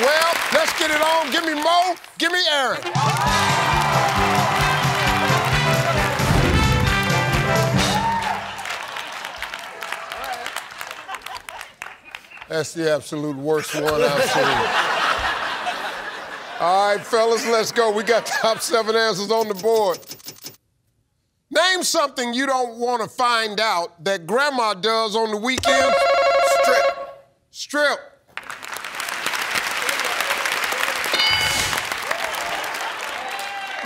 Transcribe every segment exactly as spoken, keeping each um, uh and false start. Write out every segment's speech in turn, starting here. Well, let's get it on. Give me Mo, give me Aaron. That's the absolute worst one I've seen. All right, fellas, let's go. We got top seven answers on the board. Name something you don't want to find out that grandma does on the weekend. Strip. Strip.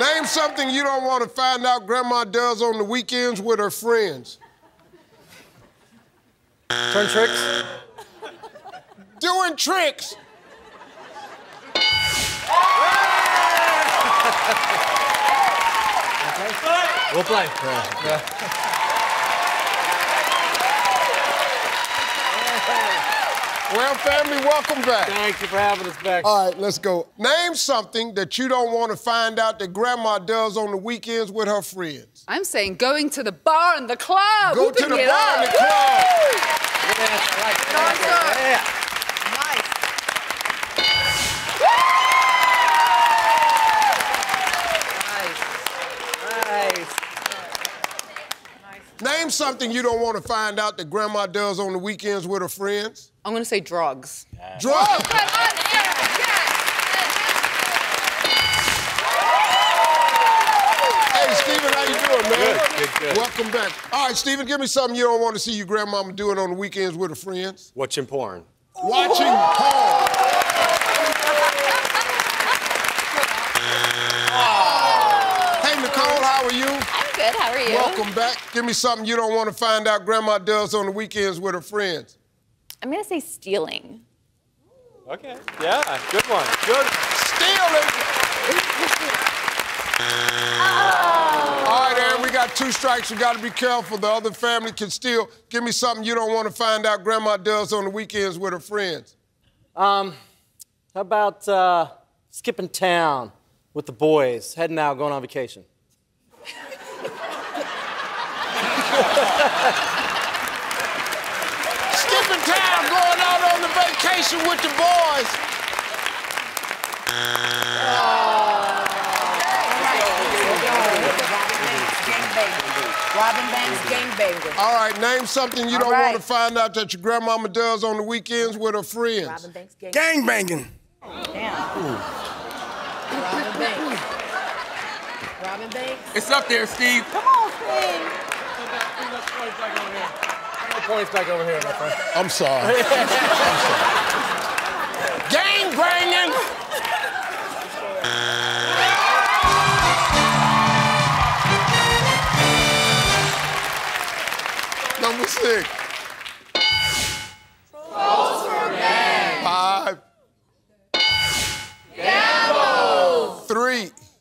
Name something you don't want to find out grandma does on the weekends with her friends. Doing tricks. Doing tricks. We'll play. Yeah. Yeah. Well, family, welcome back. Thank you for having us back. All right, let's go. Name something that you don't want to find out that grandma does on the weekends with her friends. I'm saying going to the bar and the club. Go to the bar and the club. Yes, like that. Yeah. Name something you don't want to find out that grandma does on the weekends with her friends. I'm going to say drugs. Yeah. Drugs! Oh, come on, Aaron. Yes. Hey, Stephen, how you doing, man? Good, good, good. Welcome back. All right, Stephen, give me something you don't want to see your grandmama doing on the weekends with her friends. Watching porn. Watching porn. Hey, Nicole, how are you? Good, how are you? Welcome back. Give me something you don't want to find out grandma does on the weekends with her friends. I'm gonna say stealing. Okay, yeah, good one, good. Stealing! Oh. All right, Aaron, we got two strikes. We gotta be careful. The other family can steal. Give me something you don't want to find out grandma does on the weekends with her friends. Um, how about uh, skipping town with the boys, heading out, going on vacation? Skipping town, going out on the vacation with the boys. Oh. Robin Banks, gangbanger. All right, name something you don't right. want to find out that your grandmama does on the weekends with her friends. Robin Banks, gangbanging. Gangbanging. Damn. Robin Banks. Robin Banks. It's up there, Steve. Come on, Steve. Points back over here. Points back over here, my friend. I'm sorry. I'm sorry. Gang banging! Number six. Rolls for men. Five. Gambles. Three.